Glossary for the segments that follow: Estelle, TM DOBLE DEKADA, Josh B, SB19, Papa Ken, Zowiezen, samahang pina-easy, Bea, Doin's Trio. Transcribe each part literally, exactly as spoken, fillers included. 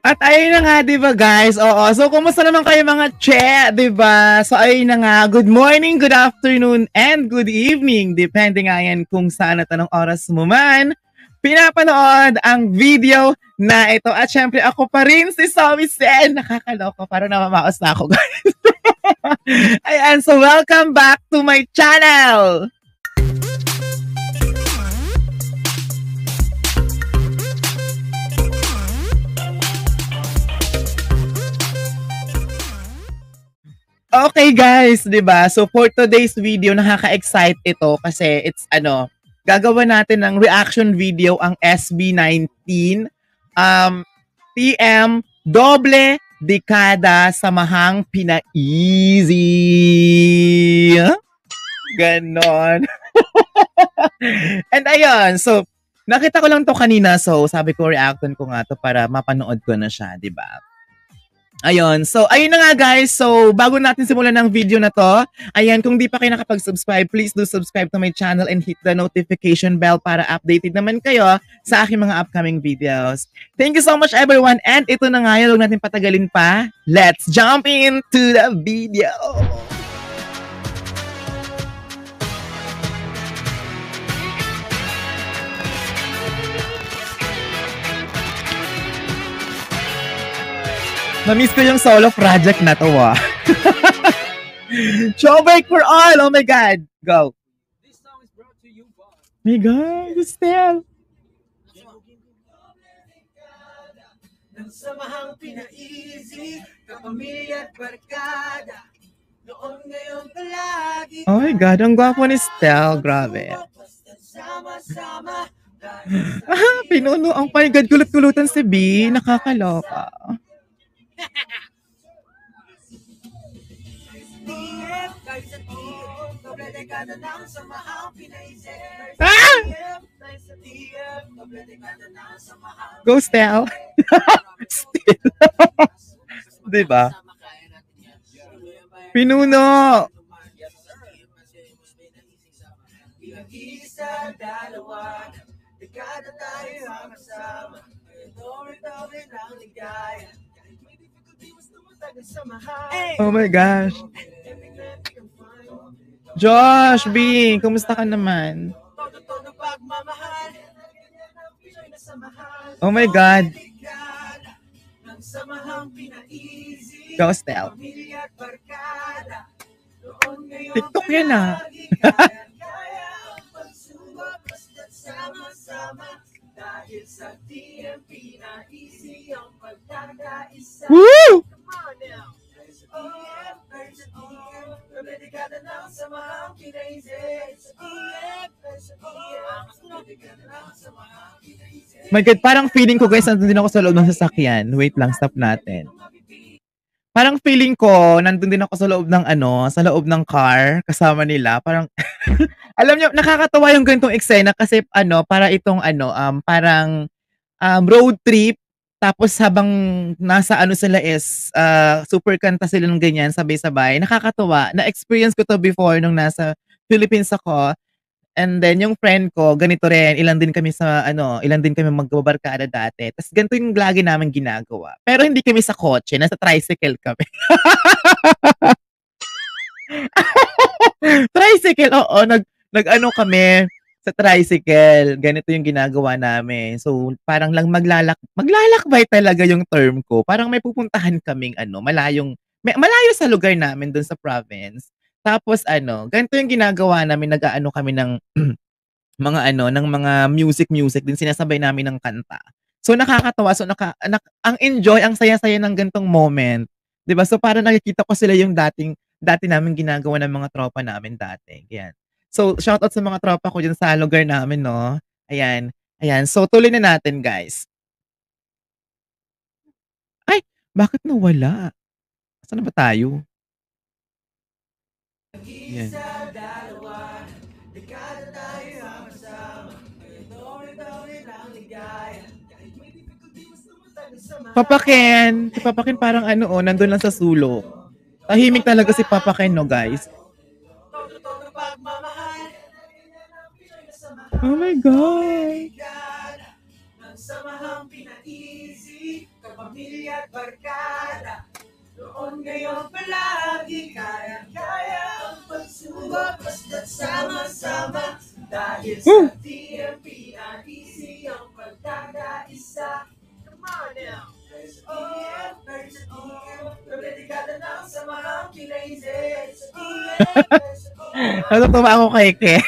At ayun na nga, diba guys? Oo, so kumusta naman kayo mga che, diba? So ayun na nga, good morning, good afternoon, and good evening. Depende nga yan kung saan at anong oras mo man pinapanood ang video na ito. At syempre ako pa rin si Zowiezen. Nakakaloko, parang namamaos na ako guys. Ayan, so welcome back to my channel! Okay guys, 'di ba? So for today's video, nakaka-excite ito kasi it's ano, gagawa natin ng reaction video ang S B nineteen um T M Doble Dekada Samahang Pina-Easy. Ganon. And ayun, so nakita ko lang to kanina, so sabi ko reaction ko nga to para mapanood ko na siya, 'di ba? Ayun. So, ayun na nga guys. So, bago natin simulan ng video na to, ayan, kung di pa kayo nakapag-subscribe, please do subscribe to my channel and hit the notification bell para updated naman kayo sa aking mga upcoming videos. Thank you so much everyone. And ito na nga, huwag natin patagalin pa. Let's jump into the video! Namiss ko yung solo project na to, ah. Show break for all! Oh my God! Go! This song is brought to you, boss. Oh my God, Estelle! Nang samahang pina-easy, kapamilya at barkada, noon ngayon palagi. Oh my God, ang gwapo ni Estelle. Grabe. Ah, pinuno ang panigad gulut-gulutan si B. Nakakaloka. Ah! Go Stell. Stell. Diba? Pinuno. Oh my gosh. Josh B, kumusta ka naman? Oh my God. Go Estelle. TikTok yan ah. Woo! My God, parang feeling ko guys, nandun din ako sa loob ng sasakyan. Wait lang, stop natin. Parang feeling ko, nandun din ako sa loob ng ano, sa loob ng car, kasama nila. Parang, alam nyo, nakakatawa yung ganitong eksena kasi ano, para itong ano, um, parang um, road trip. Tapos habang nasa ano sila is, uh, super kanta sila ng ganyan, sabay-sabay. Nakakatawa. Na-experience ko to before nung nasa Philippines ako. And then yung friend ko, ganito rin, ilan din kami sa ano, ilan din kami magbabarkada dati. Tapos ganito yung lagi namin ginagawa. Pero hindi kami sa kotse, nasa tricycle kami. Tricycle, oo. Nag, nag-ano kami. Sa tricycle, ganito yung ginagawa namin. So, parang lang maglalak, maglalakbay talaga yung term ko. Parang may pupuntahan kaming, ano, malayong, may, malayo sa lugar namin dun sa province. Tapos, ano, ganito yung ginagawa namin, nag-ano kami ng mga, ano, ng mga music-music din, sinasabay namin ng kanta. So, nakakatawa. So, naka, nak, ang enjoy, ang saya-saya ng ganitong moment. Diba? So, parang nakikita ko sila yung dating, dati namin ginagawa ng mga tropa namin dati. Yan. So, shoutout sa mga tropa ko dyan sa lugar namin, no? Ayan. Ayan. So, tuloy na natin, guys. Ay! Bakit nawala? Saan na ba tayo? Ayan. Papa Ken! Si Papa Ken parang ano, oh, nandun lang sa sulok. Tahimik talaga si Papa Ken, no, guys? Oh my God! ang samahang pina-easy, kapamilya at barkada. Noon ngayon palagi, kaya-kaya ang pagsubok, basta't sama-sama. Dahil sa T M pina-easy, ang pagkakaisa. Come on now! There's a T M, there's a T M, doble dekada na ang samahang pina-easy. There's a T M, there's a T M. Ano tumaan ko kay Ken?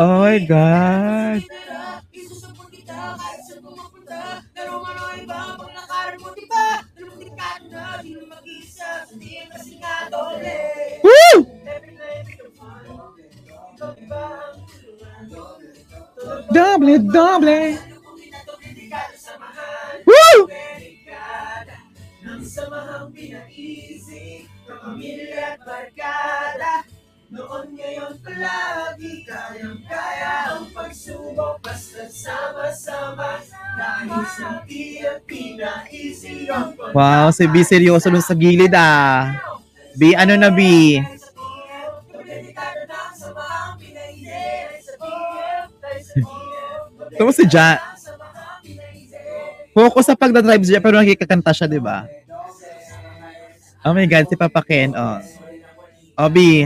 Oh my God. Woo! Double, double. Woo! Ang samahang pina-easy, kapamilya at barkada. Noon ngayon palagi, kayang-kaya ang pagsubok, basta't sama-sama. Dahil sa T M pina-easy ang pagkakasama. Wow, si B seryoso nun sa gilid ah. B, ano na B? Tama si Jan. Focus sa pagdadrive siya pero nakikakanta siya, di ba? Oh my God, si Papa Ken. Oh, oh B.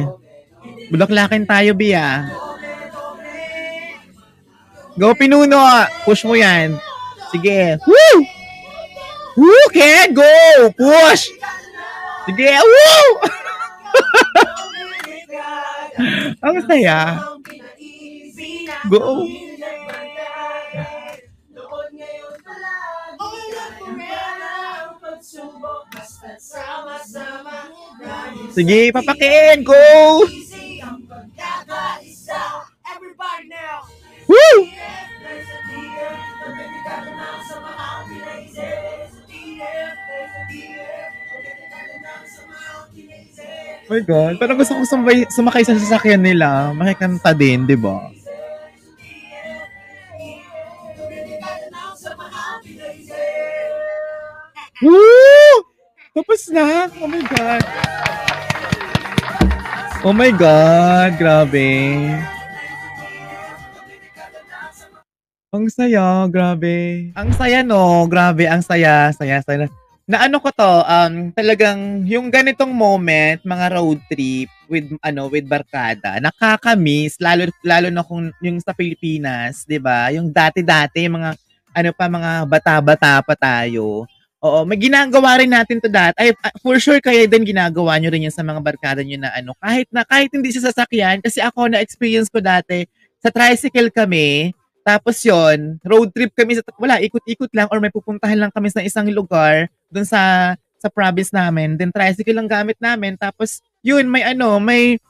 Bulaklakin tayo, Bea. Go, Pinuno! Push mo yan. Sige. Woo! Woo, Ken! Go! Push! Sige. Woo! Ang saya. Go! Sige, Papa Ken! Go! Everybody now. Woo! Oh my God, parang gusto kong sumay, sumakay sa sasakyan nila, makikanta din, di ba? Woo! Tapos na! Oh my God! Oh my God, grabe. Ang saya, grabe. Ang saya no, grabe, ang saya, saya, saya. Na ano ko to, um, talagang yung ganitong moment, mga road trip with, ano, with barkada, nakakamiss, lalo, lalo na kung yung sa Pilipinas, di ba? Yung dati-dati, mga, ano pa, mga bata-bata pa tayo. Oo, may ginagawa rin natin to dati. Ay, for sure kaya din ginagawa nyo rin yun sa mga barkada nyo na ano. Kahit na, kahit hindi siya sasakyan, kasi ako na-experience ko dati, sa tricycle kami, tapos yon road trip kami, sa, wala, ikot-ikot lang or may pupuntahan lang kami sa isang lugar, dun sa, sa province namin. Then tricycle lang gamit namin, tapos yun, may ano, may,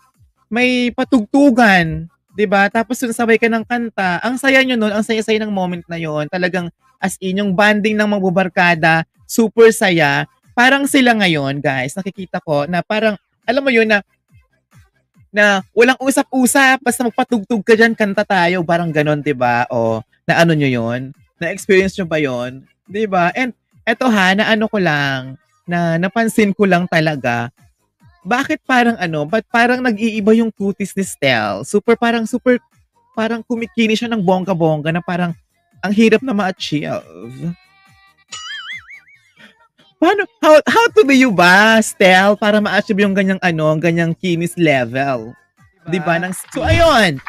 may patugtugan, diba? Tapos yun, sabay ka ng kanta. Ang saya nyo nun, ang saya-saya ng moment na yon. Talagang, as in, yung banding ng mga barkada, super saya. Parang sila ngayon, guys, nakikita ko na parang, alam mo yun, na, na walang usap-usap, basta magpatugtog ka dyan, kanta tayo, parang ganon, diba? O, na ano nyo yun? Na-experience nyo ba yun? Diba? And, eto ha, na ano ko lang, na napansin ko lang talaga, bakit parang ano, ba't parang nag-iiba yung cuties ni Estelle? Super, parang, super, parang kumikini siya ng bongga-bongga na parang, ang hirap na ma-achieve. Paano, how, how to be you ba, Estelle, para ma-achieve yung ganyang ano, ganyang kinis level? Diba? Diba? So, ayun.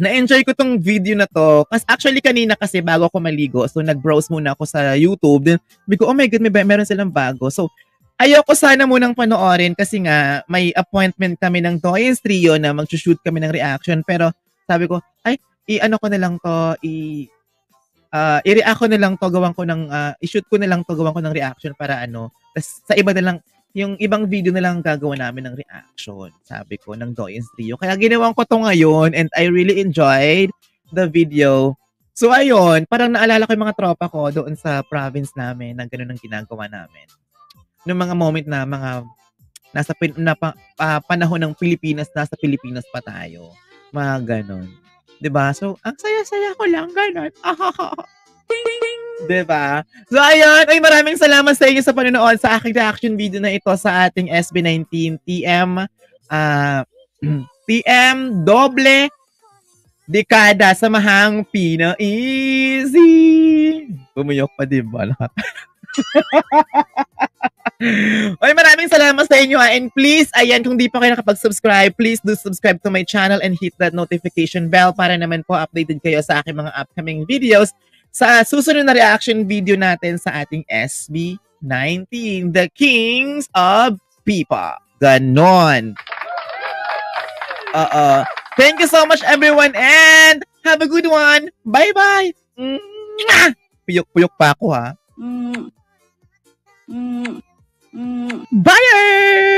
Na-enjoy ko tong video na to. Kasi actually, kanina kasi, bago ako maligo, so nag-browse muna ako sa YouTube. Then, sabi ko, oh my God, may, meron silang bago. So, ayoko sana munang panoorin kasi nga, may appointment kami ng Doin's Trio na mag-shoot kami ng reaction. Pero, sabi ko, ay, i-ano ko na lang to, i- Uh, i-react ko na lang to, gawin ko ng, uh, i-shoot ko na lang to, gawin ko ng reaction para ano. Tapos sa iba na lang, yung ibang video na lang gagawa namin ng reaction, sabi ko, ng Doin's Trio. Kaya ginawa ko to ngayon and I really enjoyed the video. So ayun, parang naalala ko yung mga tropa ko doon sa province namin na ganun ang ginagawa namin. Noong mga moment na mga nasa pin, na, uh, panahon ng Pilipinas, nasa Pilipinas pa tayo. Mga ganun. Diba? So, ang saya-saya ko lang, ganun. Ah, Diba? So, ayun. Ay, maraming salamat sa inyo sa panonood sa aking reaction video na ito sa ating S B nineteen T M uh, T M Doble Dekada, samahang pina-easy. Pumuyok pa, diba? Oy, maraming salamat sa inyo. Ah. And please, ayan, kung di pa kayo nakapag-subscribe, please do subscribe to my channel and hit that notification bell para naman po updated kayo sa aking mga upcoming videos sa susunod na reaction video natin sa ating S B nineteen, The Kings of Pipa. Ganon. Uh-uh. Thank you so much, everyone, and have a good one. Bye-bye. Puyok-puyok pa ako, ha? Mm. Mm. Mm. Bye!